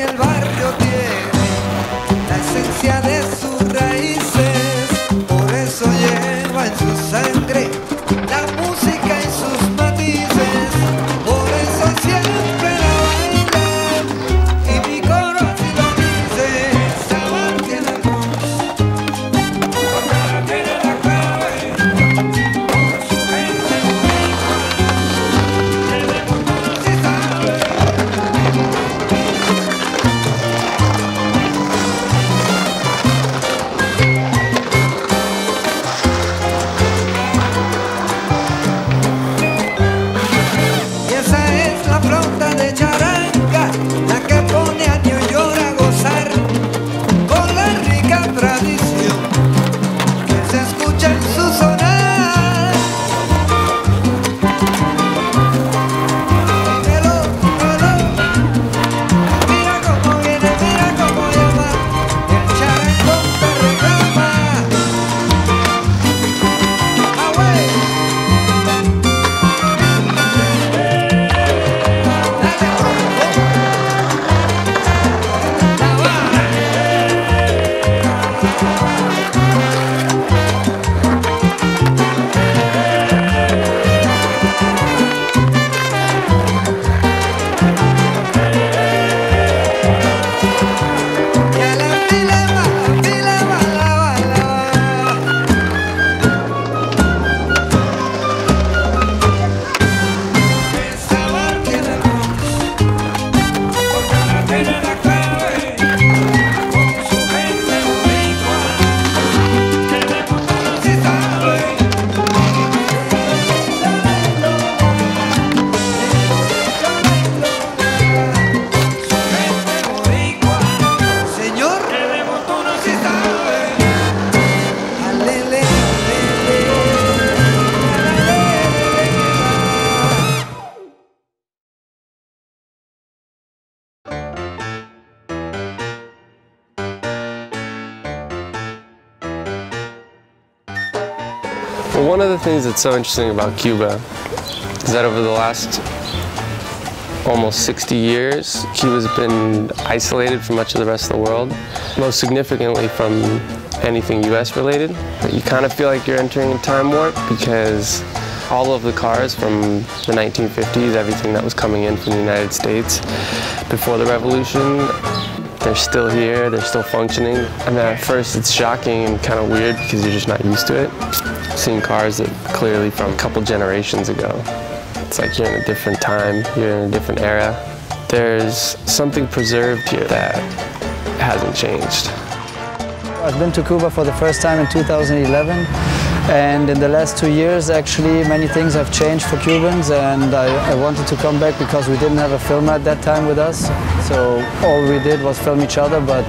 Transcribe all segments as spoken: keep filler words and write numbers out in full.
en el barrio tiene la esencia de sus raíces, por eso lleva en su sangre la música y sus matices, por eso siempre la baila y mi coro así lo dice. Sabana tiene la cruz, Sabana tiene la clave, por su gente se ve por todo si sabe. One of the things that's so interesting about Cuba is that over the last almost sixty years, Cuba's been isolated from much of the rest of the world, most significantly from anything U S related. You kind of feel like you're entering a time warp because all of the cars from the nineteen fifties, everything that was coming in from the United States before the revolution, they're still here, they're still functioning. I mean, at first it's shocking and kind of weird because you're just not used to it. Seeing cars that clearly from a couple generations ago. It's like you're in a different time, you're in a different era. There's something preserved here that hasn't changed. I've been to Cuba for the first time in two thousand eleven, and in the last two years actually many things have changed for Cubans, and I, I wanted to come back because we didn't have a filmer at that time with us, so all we did was film each other, but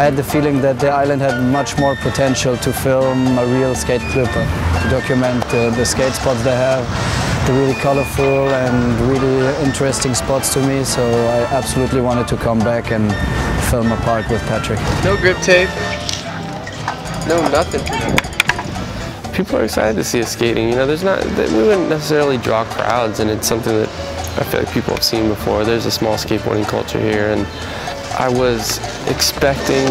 I had the feeling that the island had much more potential to film a real skate clipper, to document uh, the skate spots they have, the really colorful and really interesting spots to me. So I absolutely wanted to come back and film a part with Patrick. No grip tape, no nothing. People are excited to see us skating. You know, there's not, we wouldn't necessarily draw crowds, and it's something that I feel like people have seen before. There's a small skateboarding culture here, and I was expecting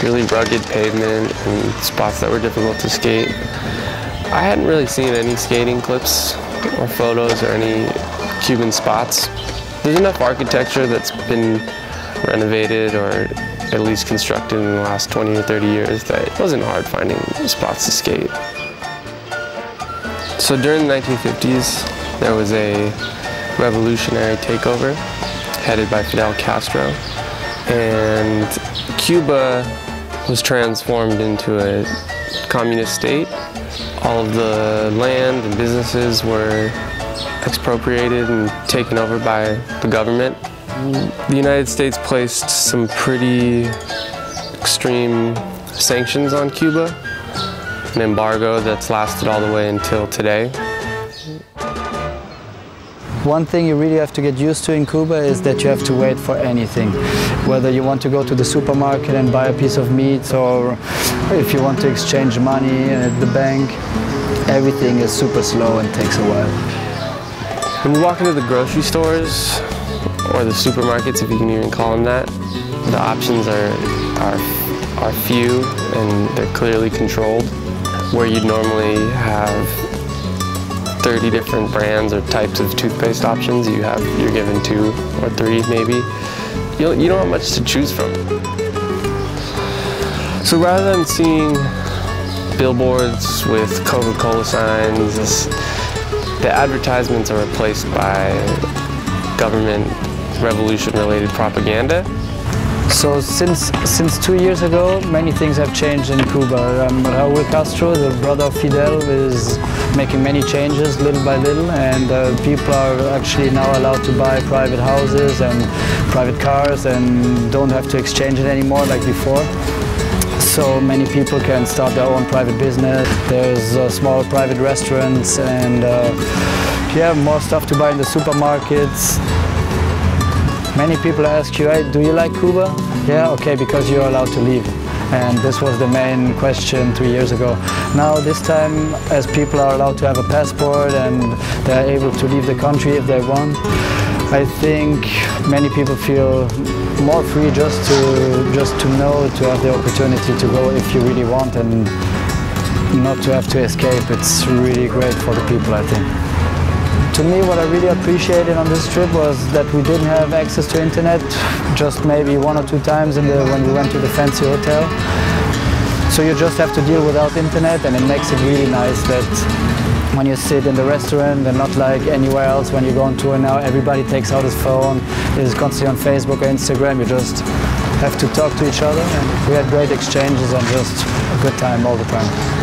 really rugged pavement and spots that were difficult to skate. I hadn't really seen any skating clips or photos or any Cuban spots. There's enough architecture that's been renovated or at least constructed in the last twenty or thirty years that it wasn't hard finding spots to skate. So during the nineteen fifties, there was a revolutionary takeover headed by Fidel Castro, and Cuba was transformed into a communist state. All of the land and businesses were expropriated and taken over by the government. The United States placed some pretty extreme sanctions on Cuba, an embargo that's lasted all the way until today. One thing you really have to get used to in Cuba is that you have to wait for anything. Whether you want to go to the supermarket and buy a piece of meat, or if you want to exchange money at the bank, everything is super slow and takes a while. When you walk into the grocery stores, or the supermarkets, if you can even call them that. The options are, are, are few, and they're clearly controlled. Where you'd normally have thirty different brands or types of toothpaste options, you have, you're given two or three maybe. You don't, you don't have much to choose from. So rather than seeing billboards with Coca-Cola signs, the advertisements are replaced by government revolution-related propaganda. So since, since two years ago, many things have changed in Cuba. Um, Raul Castro, the brother of Fidel, is making many changes little by little, and uh, people are actually now allowed to buy private houses and private cars and don't have to exchange it anymore like before. So many people can start their own private business. There's uh, small private restaurants and uh, yeah, more stuff to buy in the supermarkets. Many people ask you, hey, do you like Cuba? Yeah, okay, because you're allowed to leave. And this was the main question three years ago. Now this time, as people are allowed to have a passport and they're able to leave the country if they want, I think many people feel more free just to, just to know, to have the opportunity to go if you really want and not to have to escape. It's really great for the people, I think. To me, what I really appreciated on this trip was that we didn't have access to internet, just maybe one or two times in the, when we went to the fancy hotel. So you just have to deal without internet, and it makes it really nice that when you sit in the restaurant and not like anywhere else, when you go on tour now, everybody takes out his phone, is constantly on Facebook or Instagram. You just have to talk to each other, and we had great exchanges and just a good time all the time.